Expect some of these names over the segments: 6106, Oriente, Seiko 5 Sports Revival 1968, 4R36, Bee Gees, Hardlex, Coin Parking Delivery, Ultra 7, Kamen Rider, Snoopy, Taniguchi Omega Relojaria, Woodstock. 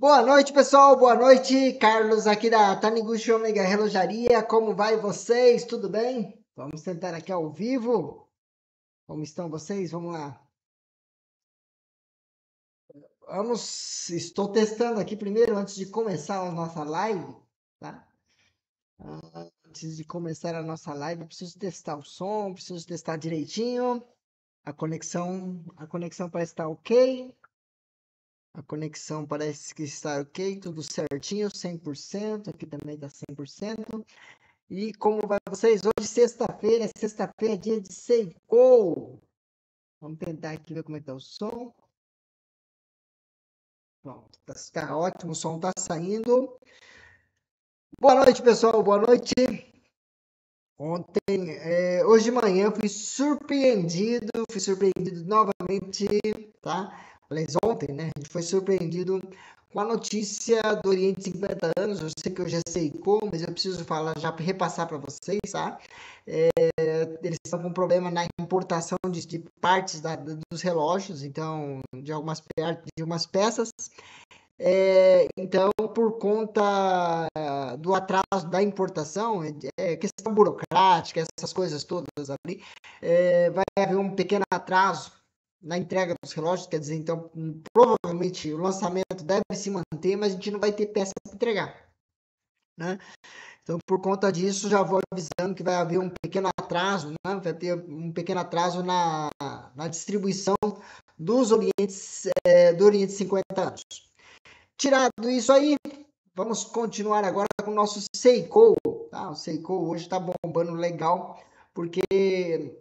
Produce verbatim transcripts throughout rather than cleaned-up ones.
Boa noite, pessoal. Boa noite. Carlos aqui da Taniguchi Omega Relojaria. Como vai vocês? Tudo bem? Vamos tentar aqui ao vivo. Como estão vocês? Vamos lá. Vamos... Estou testando aqui primeiro, antes de começar a nossa live, tá? Antes de começar a nossa live, preciso testar o som, preciso testar direitinho. A conexão, a conexão parece estar ok. A conexão parece que está ok, tudo certinho, cem por cento. Aqui também está cem por cento. E como vai vocês? Hoje, sexta-feira, sexta-feira é dia de Seiko. Vamos tentar aqui ver como é que está o som. Pronto, está ótimo, o som está saindo. Boa noite, pessoal, boa noite. Ontem, é, hoje de manhã, fui surpreendido, fui surpreendido novamente, tá? Aliás, ontem, né? A gente foi surpreendido com a notícia do Oriente cinquenta anos. Eu sei que eu já sei como, mas eu preciso falar, já repassar para vocês, tá? É, eles estão com um problema na importação de, de partes da, dos relógios, então, de algumas, de algumas peças. É, então, por conta do atraso da importação, é, questão burocrática, essas coisas todas ali, é, vai haver um pequeno atraso na entrega dos relógios, quer dizer, então, provavelmente o lançamento deve se manter, mas a gente não vai ter peça para entregar, né? Então, por conta disso, já vou avisando que vai haver um pequeno atraso, né? Vai ter um pequeno atraso na, na distribuição dos Orientes, é, do Oriente cinquenta anos. Tirado isso aí, vamos continuar agora com o nosso Seiko, tá? O Seiko hoje está bombando legal, porque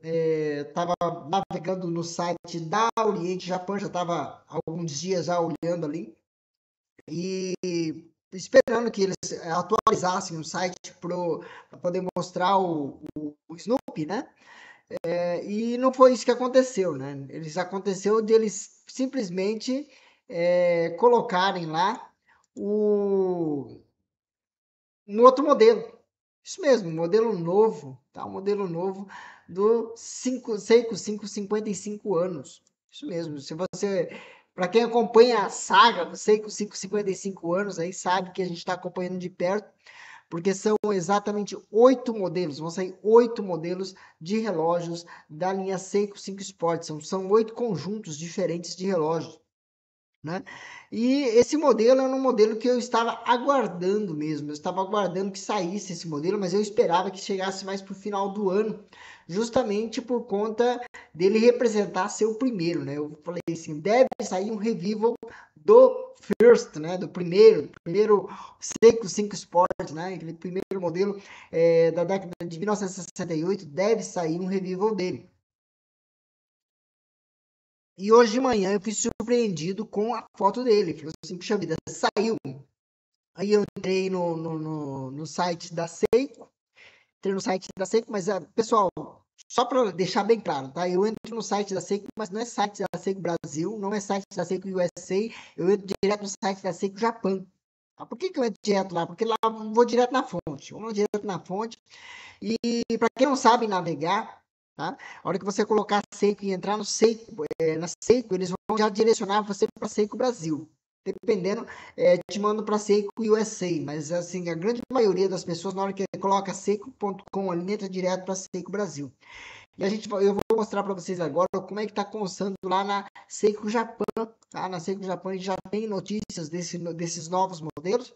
estava é, navegando no site da Oriente Japão, já estava alguns dias já olhando ali, e esperando que eles atualizassem o site para poder mostrar o, o, o Snoopy, né? É, e não foi isso que aconteceu, né? Eles, aconteceu de eles simplesmente... É, colocarem lá o um outro modelo, isso mesmo, um modelo novo, tá? Um modelo novo do Seiko cinco cinquenta e cinco anos, isso mesmo. Se você, para quem acompanha a saga do Seiko cinco cinquenta e cinco anos, aí sabe que a gente está acompanhando de perto, porque são exatamente oito modelos, vão sair oito modelos de relógios da linha Seiko cinco Sports, são, são oito conjuntos diferentes de relógios, né? E esse modelo era um modelo que eu estava aguardando mesmo, eu estava aguardando que saísse esse modelo, mas eu esperava que chegasse mais para o final do ano, justamente por conta dele representar ser o primeiro, né? Eu falei assim, deve sair um revival do first, né? Do primeiro, primeiro Seiko cinco Sports, né? Aquele primeiro modelo é, da década de mil novecentos e sessenta e oito, deve sair um revival dele. E hoje de manhã eu fui surpreendido com a foto dele. Falei assim, puxa vida, saiu. Aí eu entrei no, no, no, no site da Seiko. Entrei no site da Seiko, mas, pessoal, só para deixar bem claro, tá? Eu entro no site da Seiko, mas não é site da Seiko Brasil, não é site da Seiko U S A. Eu entro direto no site da Seiko Japão. Ah, por que que eu entro direto lá? Porque lá eu vou direto na fonte. Vamos direto na fonte. E para quem não sabe navegar, tá? A hora que você colocar Seiko e entrar no Seiko, é, na Seiko, eles vão já direcionar você para Seiko Brasil. Dependendo, é, te mando para Seiko U S A, mas assim, a grande maioria das pessoas, na hora que coloca seiko ponto com, ali entra direto para Seiko Brasil. E a gente, eu vou mostrar para vocês agora como é que está constando lá na Seiko Japão. Tá? Na Seiko Japão a gente já tem notícias desse, desses novos modelos.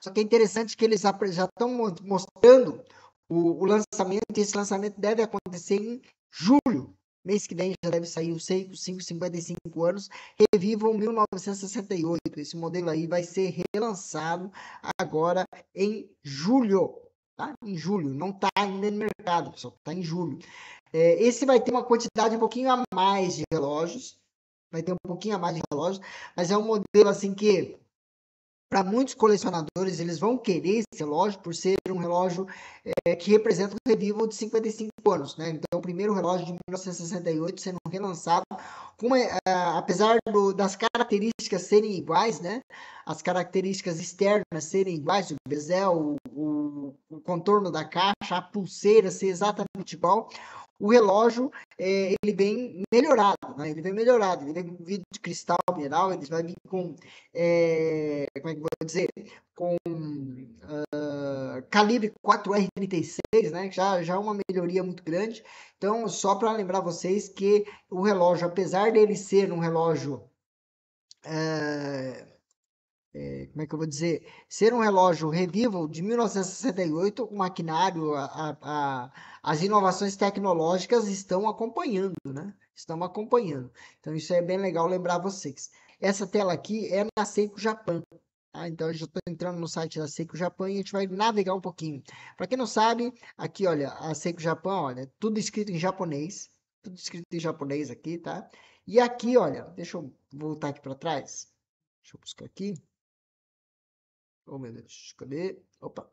Só que é interessante que eles já estão mostrando O, o lançamento, esse lançamento deve acontecer em julho. Mês que vem já deve sair o Seiko cinco cinquenta e cinco anos, Revival mil novecentos e sessenta e oito. Esse modelo aí vai ser relançado agora em julho. Tá? Em julho, não está ainda no mercado, pessoal, está em julho. É, esse vai ter uma quantidade um pouquinho a mais de relógios. Vai ter um pouquinho a mais de relógios, mas é um modelo assim que... Para muitos colecionadores, eles vão querer esse relógio por ser um relógio é, que representa o revival de cinquenta e cinco anos, né? Então, o primeiro relógio de mil novecentos e sessenta e oito sendo relançado, com uma, a, apesar do, das características serem iguais, né? As características externas serem iguais, o bezel, o, o, o contorno da caixa, a pulseira ser exatamente futebol, o relógio, é, ele vem melhorado, né? Ele vem melhorado, ele vem com vidro de cristal mineral, ele vai vir com, é, como é que eu vou dizer, com uh, calibre quatro R trinta e seis, né? Já já é uma melhoria muito grande. Então, só para lembrar vocês que o relógio, apesar dele ser um relógio, uh, como é que eu vou dizer, ser um relógio Revival de mil novecentos e sessenta e oito, o maquinário, a, a, as inovações tecnológicas estão acompanhando, né? Estão acompanhando. Então, isso é bem legal lembrar vocês. Essa tela aqui é na Seiko Japan. Ah, então, eu já estou entrando no site da Seiko Japan e a gente vai navegar um pouquinho. Para quem não sabe, aqui, olha, a Seiko Japan, olha, tudo escrito em japonês. Tudo escrito em japonês aqui, tá? E aqui, olha, deixa eu voltar aqui para trás. Deixa eu buscar aqui. Oh, meu Deus, cadê? Opa,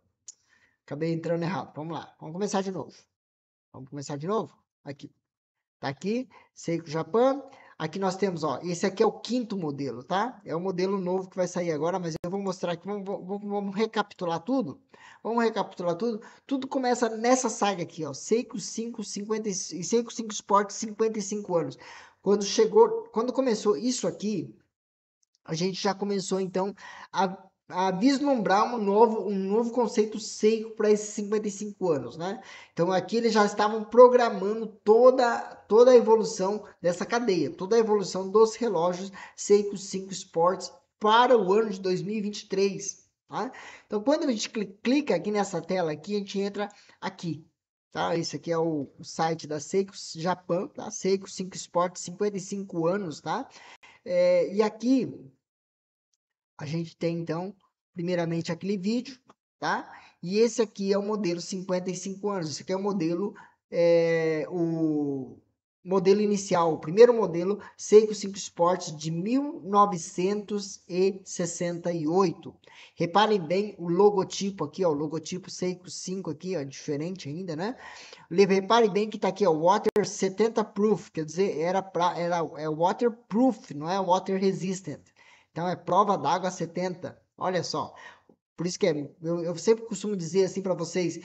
acabei entrando errado. Vamos lá, vamos começar de novo. Vamos começar de novo? Aqui. Tá aqui, Seiko Japan. Aqui nós temos, ó, esse aqui é o quinto modelo, tá? É o modelo novo que vai sair agora, mas eu vou mostrar aqui, vamos, vamos, vamos recapitular tudo. Vamos recapitular tudo. Tudo começa nessa saga aqui, ó, Seiko cinco, cinquenta, Seiko cinco Sport, cinquenta e cinco anos. Quando chegou, quando começou isso aqui, a gente já começou, então, a... a vislumbrar um novo, um novo conceito Seiko para esses cinquenta e cinco anos, né? Então aqui eles já estavam programando toda, toda a evolução dessa cadeia, toda a evolução dos relógios Seiko cinco Sports para o ano de dois mil e vinte e três, tá? Então quando a gente clica aqui nessa tela aqui, a gente entra aqui, tá? Esse aqui é o site da Seiko Japan, tá? Seiko cinco Sports, cinquenta e cinco anos, tá? É, e aqui a gente tem, então, primeiramente aquele vídeo, tá? E esse aqui é o modelo cinquenta e cinco anos. Esse aqui é o modelo, é, o modelo inicial, o primeiro modelo, Seiko cinco Sports de mil novecentos e sessenta e oito. Reparem bem o logotipo aqui, ó, o logotipo Seiko cinco aqui, ó, diferente ainda, né? Reparem bem que tá aqui, ó, Water setenta proof, quer dizer, era, pra, era é waterproof, não é water resistant. Então, é prova d'água setenta. Olha só. Por isso que é, eu, eu sempre costumo dizer assim para vocês,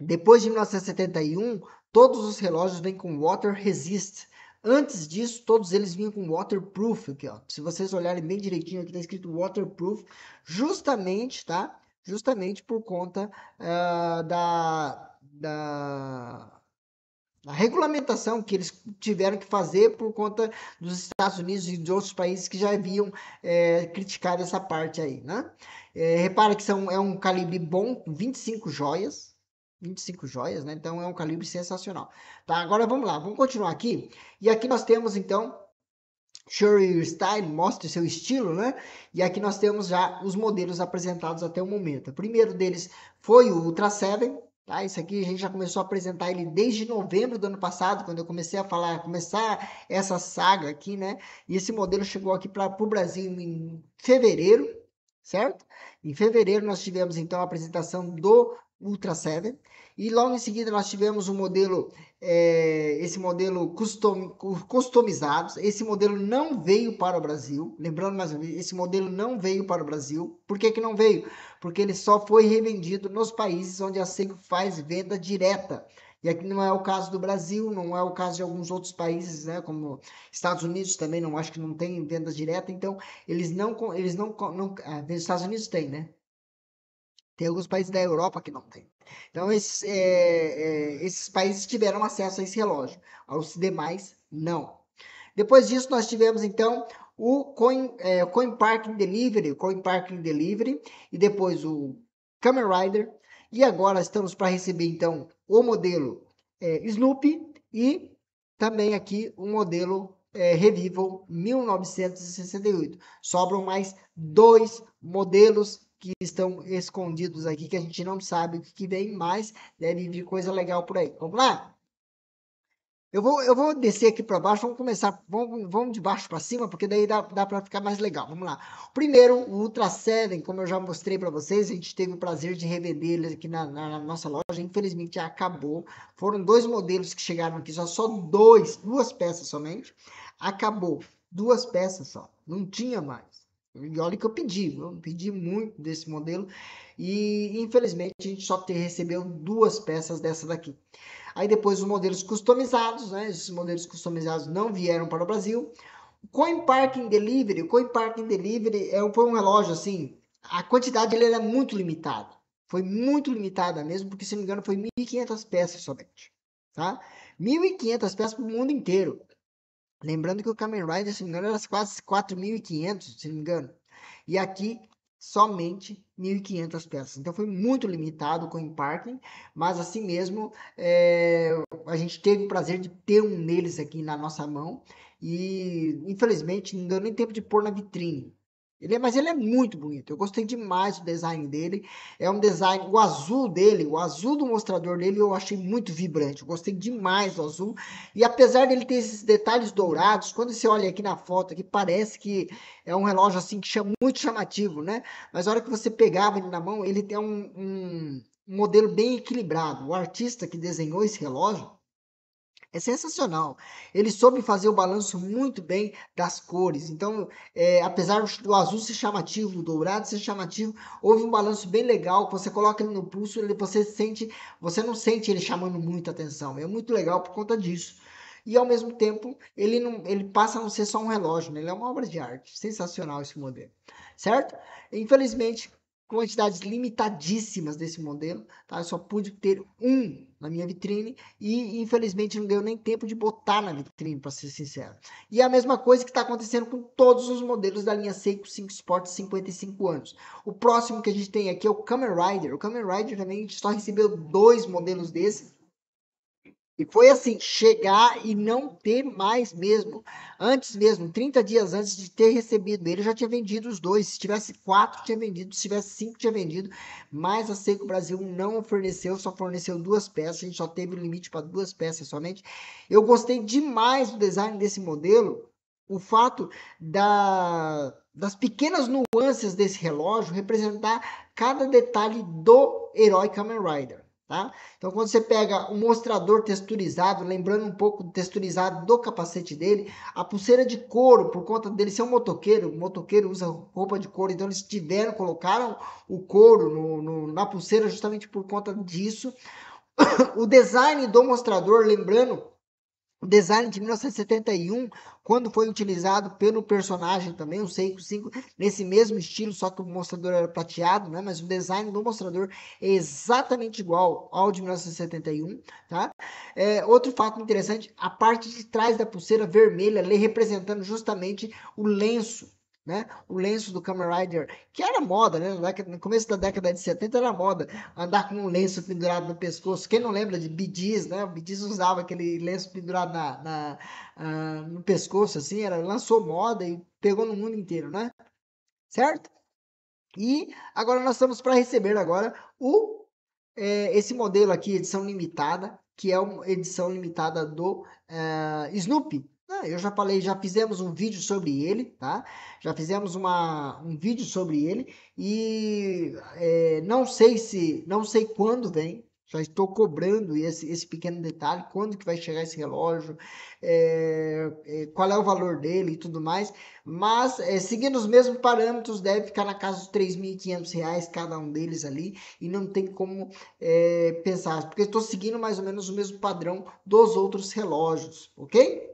depois de mil novecentos e setenta e um, todos os relógios vêm com Water Resist. Antes disso, todos eles vinham com Waterproof. Aqui, ó. Se vocês olharem bem direitinho, aqui está escrito Waterproof, justamente, tá? Justamente por conta uh, da... da... a regulamentação que eles tiveram que fazer por conta dos Estados Unidos e de outros países que já haviam é, criticado essa parte aí, né? É, repara que são, é um calibre bom, vinte e cinco joias, vinte e cinco joias, né? Então é um calibre sensacional. Tá, agora vamos lá, vamos continuar aqui. E aqui nós temos, então, Show Your Style, mostra o seu estilo, né? E aqui nós temos já os modelos apresentados até o momento. O primeiro deles foi o Ultra sete, tá? Isso aqui a gente já começou a apresentar ele desde novembro do ano passado, quando eu comecei a falar, começar essa saga aqui, né? E esse modelo chegou aqui para o Brasil em fevereiro, certo? Em fevereiro nós tivemos, então, a apresentação do Ultra sete. E logo em seguida nós tivemos um modelo, é, esse modelo custom, customizado. Esse modelo não veio para o Brasil. Lembrando mais uma vez, esse modelo não veio para o Brasil. Por que que não veio? Porque ele só foi revendido nos países onde a Seiko faz venda direta. E aqui não é o caso do Brasil, não é o caso de alguns outros países, né? Como Estados Unidos também, não acho que não tem venda direta. Então, eles não... eles não, não ah, Estados Unidos tem, né? Tem alguns países da Europa que não tem. Então, esses, é, é, esses países tiveram acesso a esse relógio. Aos demais, não. Depois disso, nós tivemos, então, o Coin, é, Coin Parking Delivery, Coin Parking Delivery, e depois o Kamen Rider. E agora estamos para receber, então, o modelo é, Snoopy e também aqui o modelo é, Revival mil novecentos e sessenta e oito. Sobram mais dois modelos que estão escondidos aqui, que a gente não sabe o que vem, mas deve vir coisa legal por aí. Vamos lá? Eu vou, eu vou descer aqui para baixo, vamos começar, vamos, vamos de baixo para cima, porque daí dá, dá para ficar mais legal. Vamos lá. Primeiro, o Ultra sete, como eu já mostrei para vocês, a gente teve o prazer de revender ele aqui na, na nossa loja, infelizmente já acabou. Foram dois modelos que chegaram aqui, só, só dois, duas peças somente. Acabou, duas peças só, não tinha mais. E olha que eu pedi, eu pedi muito desse modelo e infelizmente a gente só te recebeu duas peças dessa daqui. Aí depois os modelos customizados, né? Esses modelos customizados não vieram para o Brasil. O Coin Parking Delivery, o Coin Parking Delivery é, foi um relógio assim, a quantidade dele era muito limitada. Foi muito limitada mesmo, porque se não me engano foi mil e quinhentas peças somente, tá? mil e quinhentas peças para o mundo inteiro. Lembrando que o Kamen Rider, se não me engano, era quase quatro mil e quinhentas, se não me engano. E aqui, somente mil e quinhentas peças. Então, foi muito limitado o Coin Parking, mas assim mesmo, é, a gente teve o prazer de ter um deles aqui na nossa mão. E, infelizmente, não deu nem tempo de pôr na vitrine. Ele é, mas ele é muito bonito. Eu gostei demais do design dele. É um design... O azul dele, o azul do mostrador dele, eu achei muito vibrante. Eu gostei demais do azul. E apesar dele ter esses detalhes dourados, quando você olha aqui na foto, aqui, parece que é um relógio assim que chama, muito chamativo, né? Mas a hora que você pegava ele na mão, ele tem um, um, um modelo bem equilibrado. O artista que desenhou esse relógio é sensacional. Ele soube fazer o balanço muito bem das cores. Então, é, apesar do azul ser chamativo, do dourado ser chamativo, houve um balanço bem legal. Você coloca ele no pulso, ele, você sente, você não sente ele chamando muita atenção. É muito legal por conta disso. E ao mesmo tempo, ele, não, ele passa a não ser só um relógio, né? Ele é uma obra de arte. Sensacional esse modelo, certo? Infelizmente, quantidades limitadíssimas desse modelo, tá? Eu só pude ter um na minha vitrine e infelizmente não deu nem tempo de botar na vitrine, para ser sincero. E é a mesma coisa que está acontecendo com todos os modelos da linha Seiko cinco Sports cinquenta e cinco anos. O próximo que a gente tem aqui é o Kamen Rider. O Kamen Rider também a gente só recebeu dois modelos desses. E foi assim, chegar e não ter mais mesmo. Antes mesmo, trinta dias antes de ter recebido ele, eu já tinha vendido os dois. Se tivesse quatro, tinha vendido. Se tivesse cinco, tinha vendido. Mas a Seiko Brasil não forneceu, só forneceu duas peças. A gente só teve o limite para duas peças somente. Eu gostei demais do design desse modelo. O fato da, das pequenas nuances desse relógio representar cada detalhe do herói Kamen Rider. Tá? Então, quando você pega o mostrador texturizado, lembrando um pouco do texturizado do capacete dele, a pulseira de couro, por conta dele ser um motoqueiro, o motoqueiro usa roupa de couro, então eles tiveram, colocaram o couro no, no, na pulseira justamente por conta disso. O design do mostrador, lembrando o design de mil novecentos e setenta e um, quando foi utilizado pelo personagem também, o Seiko cinco, nesse mesmo estilo, só que o mostrador era prateado, né? Mas o design do mostrador é exatamente igual ao de mil novecentos e setenta e um, tá? É, outro fato interessante, a parte de trás da pulseira vermelha, representando justamente o lenço, né? O lenço do Kamen Rider, que era moda, né? No começo da década de setenta era moda andar com um lenço pendurado no pescoço. Quem não lembra de Bee Gees, né? O Bee Gees usava aquele lenço pendurado na, na, uh, no pescoço, assim, era, lançou moda e pegou no mundo inteiro, né? Certo? E agora nós estamos para receber agora o, é, esse modelo aqui, edição limitada, que é uma edição limitada do uh, Snoopy. Eu já falei, já fizemos um vídeo sobre ele, tá? Já fizemos uma, um vídeo sobre ele e é, não sei se, não sei quando vem. Já estou cobrando esse, esse pequeno detalhe, quando que vai chegar esse relógio, é, é, qual é o valor dele e tudo mais. Mas, é, seguindo os mesmos parâmetros, deve ficar na casa dos três mil e quinhentos reais cada um deles ali. E não tem como é, pensar, porque estou seguindo mais ou menos o mesmo padrão dos outros relógios, ok?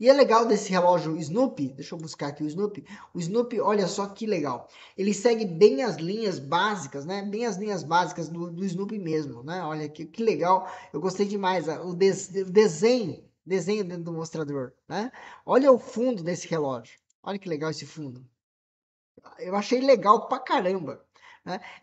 E é legal desse relógio Snoopy, deixa eu buscar aqui o Snoopy. O Snoopy, olha só que legal. Ele segue bem as linhas básicas, né? Bem as linhas básicas do, do Snoopy mesmo, né? Olha que, que legal. Eu gostei demais. O, des, o desenho, desenho dentro do mostrador, né? Olha o fundo desse relógio. Olha que legal esse fundo. Eu achei legal pra caramba.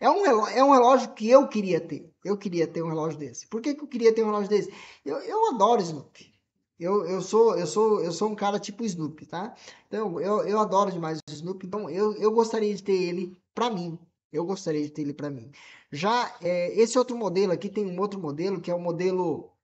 É um, relógio, é um relógio que eu queria ter. Eu queria ter um relógio desse. Por que, que eu queria ter um relógio desse? Eu, eu adoro Snoopy. Eu, eu, sou, eu, sou, eu sou um cara tipo Snoopy, tá? Então, eu, eu adoro demais o Snoopy. Então, eu, eu gostaria de ter ele pra mim. Eu gostaria de ter ele pra mim. Já é, esse outro modelo aqui, tem um outro modelo, que é o um modelo...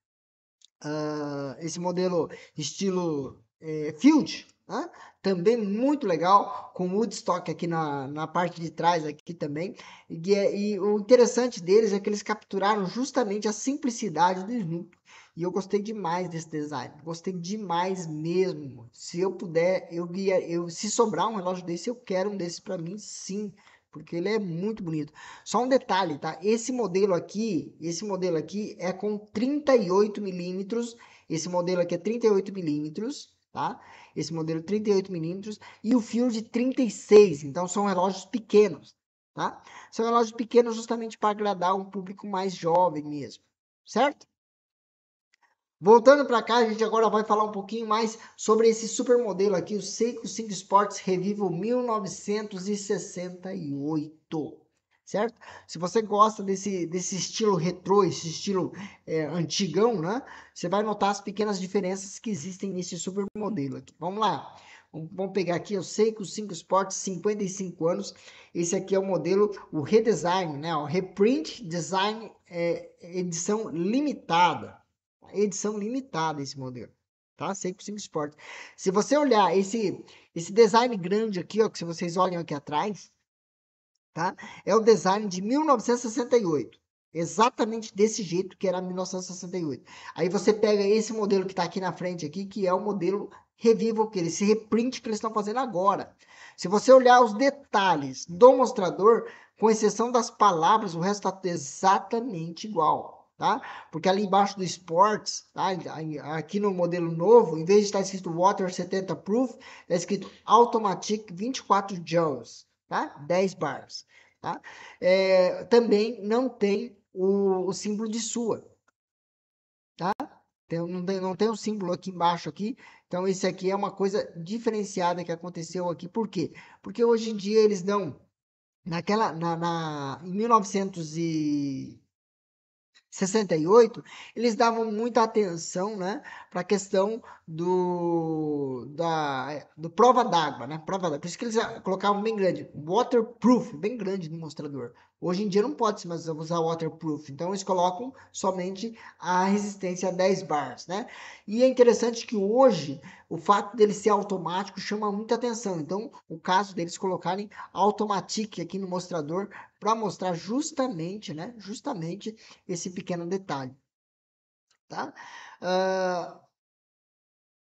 Uh, esse modelo estilo é, Field, Né? Também muito legal, com Woodstock aqui na, na parte de trás aqui também, e, e o interessante deles é que eles capturaram justamente a simplicidade do Snoop, e eu gostei demais desse design, gostei demais mesmo. Se eu puder, eu, eu se sobrar um relógio desse, eu quero um desse para mim, sim, porque ele é muito bonito. Só um detalhe, tá? Esse modelo aqui, esse modelo aqui é com trinta e oito milímetros, esse modelo aqui é trinta e oito milímetros, tá? Esse modelo trinta e oito milímetros e o fio de trinta e seis, então são relógios pequenos, tá? São relógios pequenos justamente para agradar um público mais jovem mesmo, certo? Voltando para cá, a gente agora vai falar um pouquinho mais sobre esse super modelo aqui, o Seiko cinco Sports Revival mil novecentos e sessenta e oito, certo? Se você gosta desse, desse estilo retrô, esse estilo é, antigão, né? Você vai notar as pequenas diferenças que existem nesse super modelo aqui. Vamos lá, vamos pegar aqui o Seiko cinco Sports, cinquenta e cinco anos. Esse aqui é o modelo, o redesign, né? O reprint design é, edição limitada. Edição limitada esse modelo, tá? Seiko cinco Sports. Se você olhar esse, esse design grande aqui, ó, que se vocês olham aqui atrás, tá? É o design de mil novecentos e sessenta e oito, exatamente desse jeito que era mil novecentos e sessenta e oito. Aí você pega esse modelo que tá aqui na frente aqui, que é o modelo Revival, que esse reprint que eles estão fazendo agora. Se você olhar os detalhes do mostrador, com exceção das palavras, o resto tá exatamente igual. Tá? Porque ali embaixo do Sports, tá? Aqui no modelo novo, em vez de estar escrito Water setenta Proof, está escrito Automatic vinte e quatro joules, tá? dez bars. Tá? É, também não tem o, o símbolo de sua. Tá? Tem, não, tem, não tem um símbolo aqui embaixo. Aqui. Então, isso aqui é uma coisa diferenciada que aconteceu aqui. Por quê? Porque hoje em dia eles dão... Naquela, na, na, em mil novecentos e sessenta e oito, eles davam muita atenção, né, para a questão do, da, do prova d'água, né, prova d'água. Por isso que eles colocavam bem grande, waterproof, bem grande no mostrador. Hoje em dia não pode mais usar waterproof, então eles colocam somente a resistência a dez bars, né. E é interessante que hoje o fato dele ser automático chama muita atenção, então o caso deles colocarem automatic aqui no mostrador, para mostrar justamente, né, justamente esse pequeno detalhe, tá? Uh,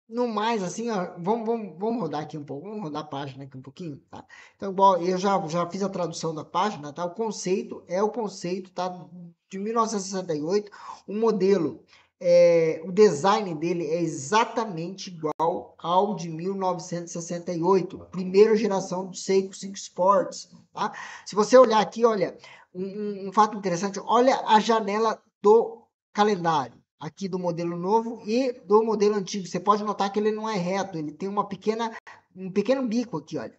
no mais, assim, ó, vamos, vamos, vamos rodar aqui um pouco, vamos rodar a página aqui um pouquinho, tá? Então, bom, eu já, já fiz a tradução da página, tá? O conceito é o conceito, tá? De mil novecentos e sessenta e oito, o modelo, é, o design dele é exatamente igual ao de mil novecentos e sessenta e oito, primeira geração do Seiko cinco Sports, tá? Se você olhar aqui, olha, um, um fato interessante, olha a janela do calendário, aqui do modelo novo e do modelo antigo. Você pode notar que ele não é reto, ele tem uma pequena, um pequeno bico aqui, olha.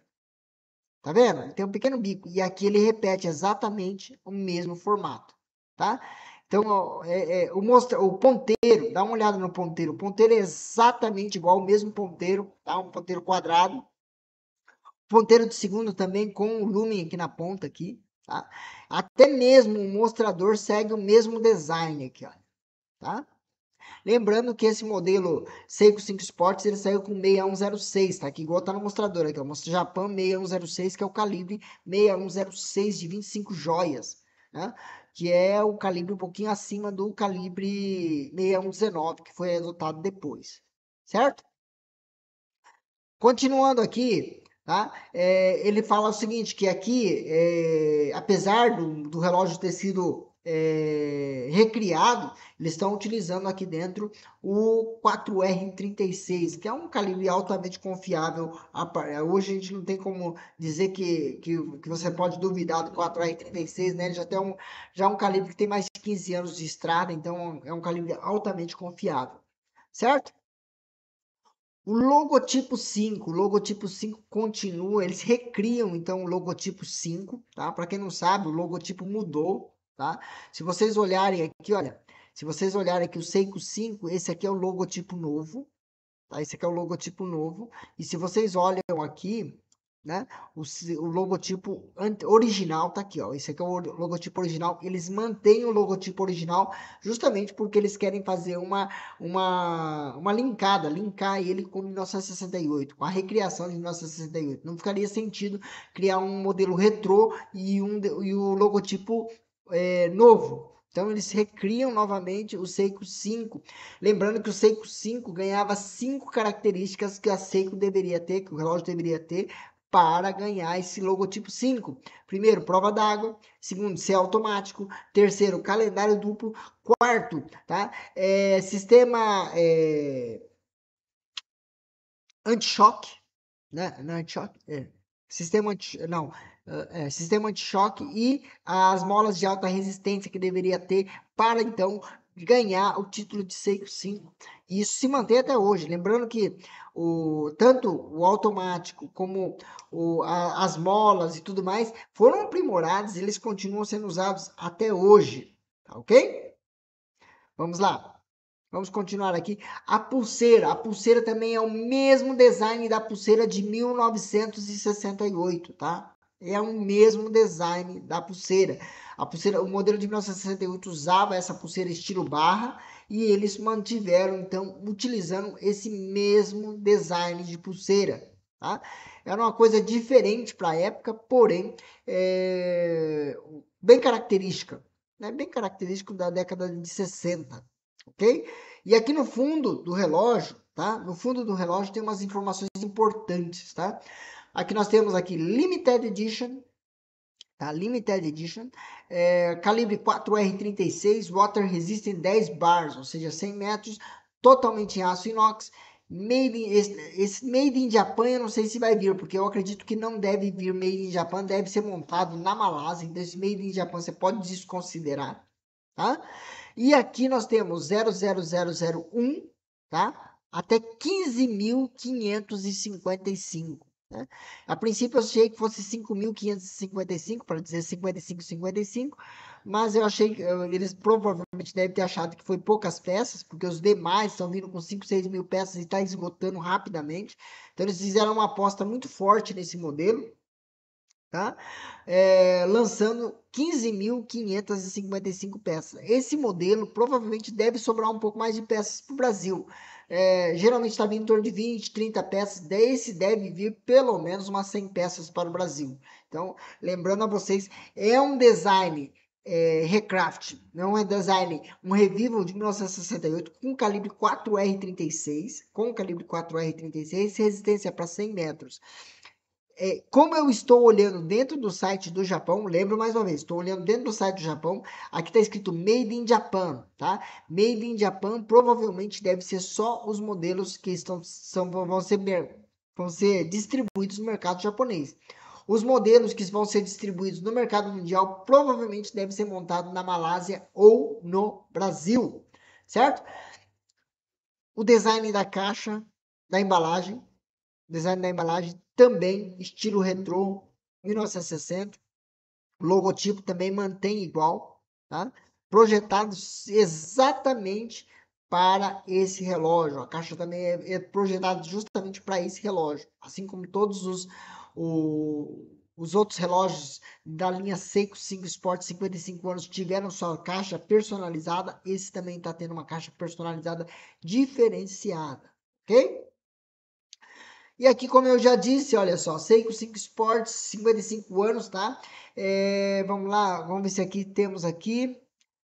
Tá vendo? Ele tem um pequeno bico. E aqui ele repete exatamente o mesmo formato, tá? Então, é, é, o, mostra, o ponteiro, dá uma olhada no ponteiro. O ponteiro é exatamente igual, o mesmo ponteiro, tá? Um ponteiro quadrado. Ponteiro de segundo também com o lumen aqui na ponta aqui, tá? Até mesmo o mostrador segue o mesmo design aqui, olha, tá? Lembrando que esse modelo Seiko cinco Sports, ele saiu com seis um zero seis, tá? Aqui igual tá no mostrador aqui, ó, mostra Japão seis um zero seis, que é o calibre seis um zero seis de vinte e cinco joias, né? Que é o calibre um pouquinho acima do calibre seis um um nove, que foi adotado depois, certo? Continuando aqui... Tá? É, ele fala o seguinte, que aqui, é, apesar do, do relógio ter sido é, recriado, eles estão utilizando aqui dentro o quatro R trinta e seis, que é um calibre altamente confiável. Hoje a gente não tem como dizer que, que, que você pode duvidar do quatro R trinta e seis, né? Ele já tem um, já é um calibre que tem mais de quinze anos de estrada, então é um calibre altamente confiável, certo? O logotipo cinco, o logotipo cinco continua, eles recriam então o logotipo cinco, tá? Para quem não sabe, o logotipo mudou, tá? Se vocês olharem aqui, olha, se vocês olharem aqui o Seiko cinco, esse aqui é o logotipo novo, tá? Esse aqui é o logotipo novo, e se vocês olham aqui, né? O, o logotipo original tá aqui, ó. Esse aqui é o logotipo original. Eles mantêm o logotipo original justamente porque eles querem fazer uma, uma, uma linkada, linkar ele com mil novecentos e sessenta e oito, com a recriação de mil novecentos e sessenta e oito. Não ficaria sentido criar um modelo retrô e, um, e o logotipo é, novo. Então eles recriam novamente o Seiko cinco. Lembrando que o Seiko cinco ganhava cinco características que a Seiko deveria ter, que o relógio deveria ter, para ganhar esse logotipo cinco. Primeiro, prova d'água. Segundo, ser automático. Terceiro, calendário duplo. Quarto, tá? É, sistema é, anti-choque. Né? Não, anti-choque? É. Sistema anti não, é, sistema anti-choque e as molas de alta resistência que deveria ter para, então, ganhar o título de Seiko cinco. E isso se mantém até hoje. Lembrando que o, tanto o automático como o, a, as molas e tudo mais foram aprimorados e eles continuam sendo usados até hoje. Tá ok? Vamos lá. Vamos continuar aqui. A pulseira. A pulseira também é o mesmo design da pulseira de mil novecentos e sessenta e oito, tá? É o mesmo design da pulseira. A pulseira, o modelo de mil novecentos e sessenta e oito usava essa pulseira estilo barra e eles mantiveram, então, utilizando esse mesmo design de pulseira, tá? Era uma coisa diferente para a época, porém, é... bem característica, né? Bem característico da década de sessenta. Ok? E aqui no fundo do relógio, tá? No fundo do relógio tem umas informações importantes, tá? Aqui nós temos aqui Limited Edition, tá? Limited Edition, é, calibre quatro R trinta e seis, water resistant dez bars, ou seja, cem metros, totalmente em aço inox. Made in, esse, esse Made in Japan eu não sei se vai vir, porque eu acredito que não deve vir Made in Japan, deve ser montado na Malásia, então esse Made in Japan você pode desconsiderar, tá? E aqui nós temos zero zero zero zero um, tá? Até quinze mil quinhentos e cinquenta e cinco. Né? A princípio eu achei que fosse cinco mil quinhentos e cinquenta e cinco, para dizer cinquenta e cinco, cinquenta e cinco, mas eu achei que eles provavelmente devem ter achado que foi poucas peças, porque os demais estão vindo com cinco, seis mil peças e está esgotando rapidamente. Então eles fizeram uma aposta muito forte nesse modelo. Tá? É, lançando quinze mil quinhentos e cinquenta e cinco peças. Esse modelo provavelmente deve sobrar um pouco mais de peças para o Brasil. É, geralmente está vindo em torno de vinte, trinta peças. Desse deve vir pelo menos umas cem peças para o Brasil. Então, lembrando a vocês, é um design é, recraft, não é design, um revival de mil novecentos e sessenta e oito com calibre quatro R trinta e seis, com calibre quatro R trinta e seis, resistência para cem metros. É, como eu estou olhando dentro do site do Japão, lembro mais uma vez, estou olhando dentro do site do Japão, aqui está escrito Made in Japan, tá? Made in Japan provavelmente deve ser só os modelos que estão, são, vão, ser, vão ser distribuídos no mercado japonês. Os modelos que vão ser distribuídos no mercado mundial provavelmente devem ser montados na Malásia ou no Brasil, certo? O design da caixa, da embalagem, design da embalagem também, estilo retrô, mil novecentos e sessenta. O logotipo também mantém igual, tá? Projetado exatamente para esse relógio. A caixa também é, é projetada justamente para esse relógio. Assim como todos os, o, os outros relógios da linha Seiko cinco Sport cinquenta e cinco anos tiveram sua caixa personalizada. Esse também está tendo uma caixa personalizada diferenciada, ok? E aqui, como eu já disse, olha só, Seiko cinco Sports, cinquenta e cinco anos, tá? É, vamos lá, vamos ver se aqui temos aqui.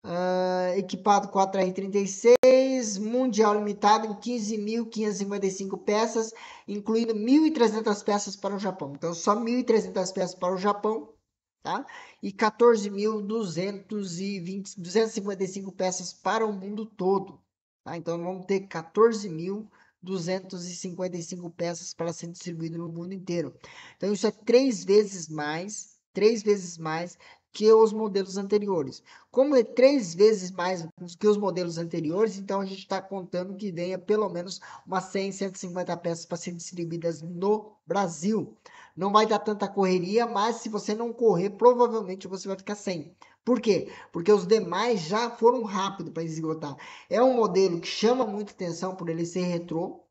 Uh, equipado quatro R trinta e seis, mundial limitado em quinze mil quinhentos e cinquenta e cinco peças, incluindo mil e trezentas peças para o Japão. Então, só mil e trezentas peças para o Japão, tá? E quatorze mil duzentos e cinquenta e cinco peças para o mundo todo, tá? Então, vamos ter quatorze mil duzentos e cinquenta e cinco peças para ser distribuído no mundo inteiro. Então isso é três vezes mais, três vezes mais que os modelos anteriores. Como é três vezes mais que os modelos anteriores, então a gente está contando que venha pelo menos umas cem, cento e cinquenta peças para serem distribuídas no Brasil. Não vai dar tanta correria, mas se você não correr, provavelmente você vai ficar sem. Por quê? Porque os demais já foram rápido para esgotar. É um modelo que chama muita atenção por ele ser retrô,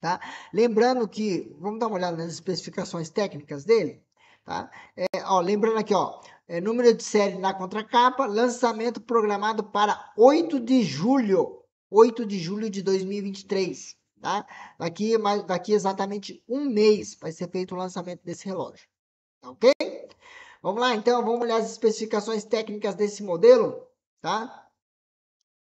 Tá? Lembrando que, vamos dar uma olhada nas especificações técnicas dele. Tá? É, ó, lembrando aqui, ó, é, número de série na contracapa, lançamento programado para oito de julho, oito de julho de dois mil e vinte e três. Tá? Daqui, mais, daqui exatamente um mês vai ser feito o lançamento desse relógio. Tá, ok? Vamos lá, então, vamos olhar as especificações técnicas desse modelo, tá?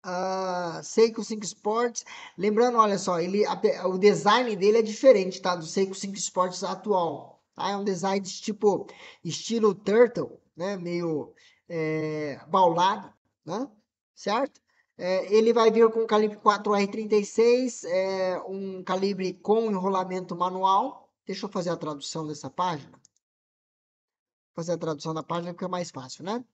Uh, Seiko cinco Sports, lembrando, olha só, ele, a, o design dele é diferente, tá? Do Seiko cinco Sports atual, tá? É um design de tipo, estilo Turtle, né? Meio é, baulado, né? Certo? É, ele vai vir com calibre quatro R trinta e seis, é, um calibre com enrolamento manual. Deixa eu fazer a tradução dessa página. Fazer a tradução da página fica mais fácil, né?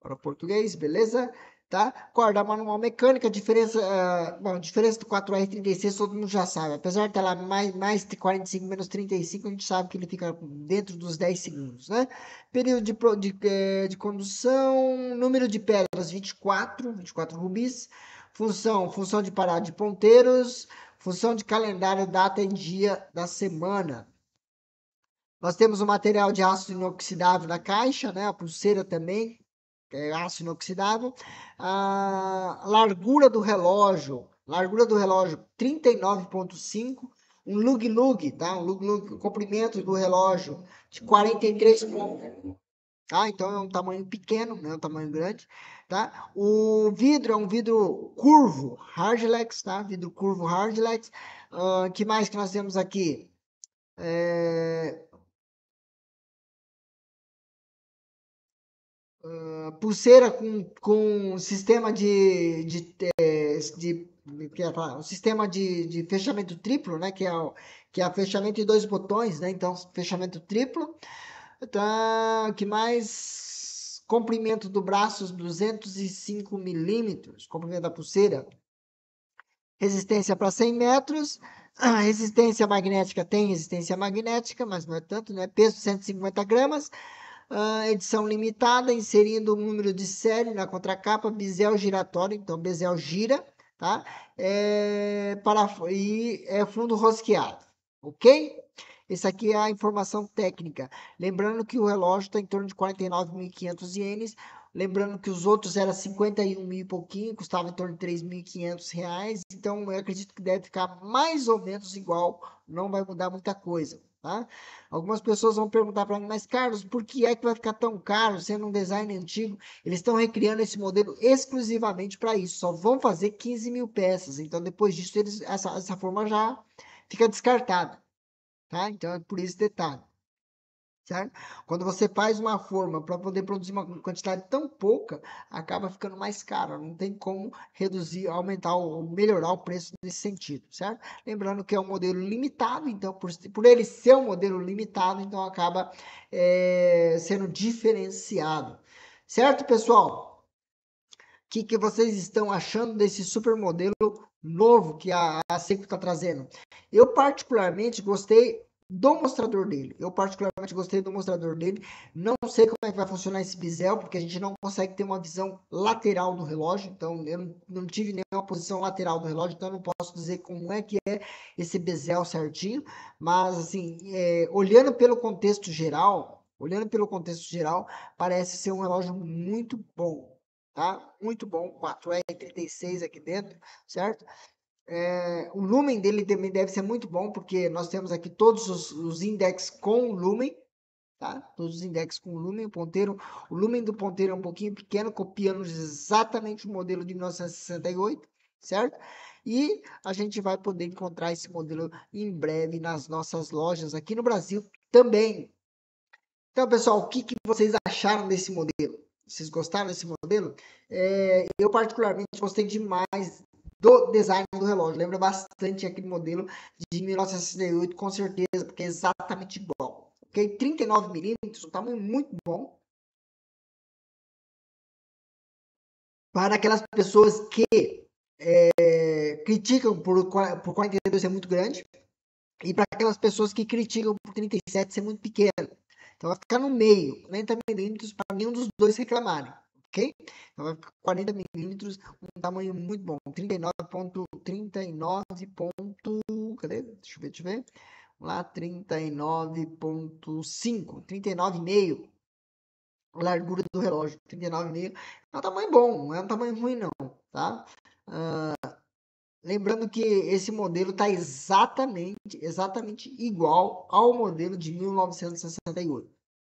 Para o português, beleza? Tá? Corda manual mecânica, diferença, uh, bom, diferença do quatro R trinta e seis todo mundo já sabe. Apesar de ter lá mais, mais quarenta e cinco, menos trinta e cinco, a gente sabe que ele fica dentro dos dez segundos, né? Período de, de, de condução, número de pedras vinte e quatro, vinte e quatro rubis, função, função de parada de ponteiros, função de calendário, data e dia da semana. Nós temos o material de aço inoxidável na caixa, né? A pulseira também, que é aço inoxidável. A largura do relógio, largura do relógio trinta e nove vírgula cinco. Um lug-lug, tá? Um lug-lug, o comprimento do relógio de quarenta e três pontos. Tá? Então é um tamanho pequeno, não é um tamanho grande. Tá? O vidro é um vidro curvo, Hardlex, tá? Vidro curvo Hardlex. O uh, que mais que nós temos aqui? É... Uh, pulseira com, com sistema de, de, de, de que é, um sistema de, de fechamento triplo, né? Que é o que é fechamento de dois botões, né? Então fechamento triplo. Tá, que mais? Comprimento do braço duzentos e cinco milímetros, comprimento da pulseira. Resistência para cem metros. A resistência magnética, tem resistência magnética, mas não é tanto, né? Peso cento e cinquenta gramas. Uh, edição limitada, inserindo o número de série na contracapa, bisel giratório, então bisel gira, tá? É, para, e é fundo rosqueado, ok? Essa aqui é a informação técnica. Lembrando que o relógio está em torno de quarenta e nove mil e quinhentos ienes, lembrando que os outros eram cinquenta e um mil e pouquinho, custava em torno de três mil e quinhentos reais, então eu acredito que deve ficar mais ou menos igual, não vai mudar muita coisa. Tá? Algumas pessoas vão perguntar para mim, mas Carlos, por que é que vai ficar tão caro sendo um design antigo? Eles estão recriando esse modelo exclusivamente para isso, só vão fazer quinze mil peças, então depois disso eles, essa, essa forma já fica descartada, tá? Então é por esse detalhe, certo? Quando você faz uma forma para poder produzir uma quantidade tão pouca, acaba ficando mais caro, não tem como reduzir, aumentar ou melhorar o preço nesse sentido, certo? Lembrando que é um modelo limitado, então por, por ele ser um modelo limitado, então acaba é, sendo diferenciado, certo, pessoal? O que, que vocês estão achando desse super modelo novo que a, a Seiko está trazendo? Eu particularmente gostei do mostrador dele, eu particularmente gostei do mostrador dele, não sei como é que vai funcionar esse bisel, porque a gente não consegue ter uma visão lateral do relógio, então eu não tive nenhuma posição lateral do relógio, então eu não posso dizer como é que é esse bisel certinho, mas assim, é, olhando pelo contexto geral, olhando pelo contexto geral, parece ser um relógio muito bom, tá? Muito bom, quatro R trinta e seis aqui dentro, certo? É, o lumen dele também deve ser muito bom, porque nós temos aqui todos os, os index com lumen, tá? Todos os index com lumen, o ponteiro, o lumen do ponteiro é um pouquinho pequeno, copiando exatamente o modelo de mil novecentos e sessenta e oito, certo? E a gente vai poder encontrar esse modelo em breve nas nossas lojas aqui no Brasil também. Então, pessoal, o que, que vocês acharam desse modelo? Vocês gostaram desse modelo? É, eu particularmente gostei demais do design do relógio, lembra bastante aquele modelo de mil novecentos e sessenta e oito, com certeza, porque é exatamente igual, ok? trinta e nove milímetros, um tamanho muito bom para aquelas pessoas que é, criticam por, por quarenta e dois ser muito grande e para aquelas pessoas que criticam por trinta e sete ser muito pequeno, então vai ficar no meio, quarenta milímetros para nenhum dos dois reclamarem, ok? Então vai ficar quarenta milímetros, um tamanho muito bom, trinta e nove ponto trinta e nove. Cadê? Deixa eu ver, deixa eu ver. Vamos lá, trinta e nove ponto cinco, trinta e nove vírgula cinco. Largura do relógio, trinta e nove vírgula cinco. É um tamanho bom, não é um tamanho ruim não, tá? Uh, lembrando que esse modelo está exatamente, exatamente igual ao modelo de mil novecentos e sessenta e oito.